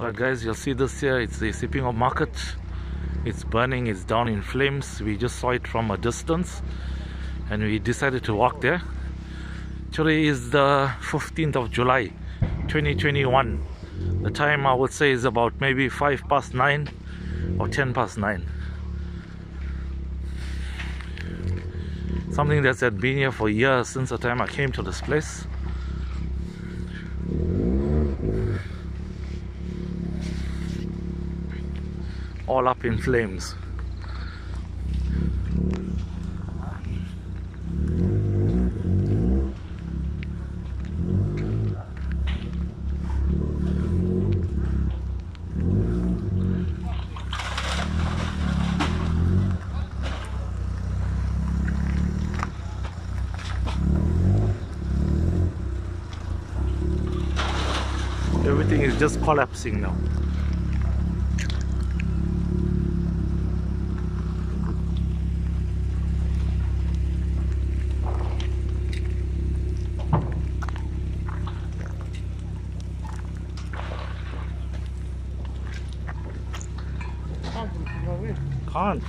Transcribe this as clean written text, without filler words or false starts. Alright guys, you'll see this here, it's the Isipingo market. It's burning, it's down in flames. We just saw it from a distance and we decided to walk there. Today is the 15th of July 2021. The time I would say is about maybe 5 past 9 or 10 past 9. Something that's had been here for years since the time I came to this place. All up in flames. Everything is just collapsing now. Can't.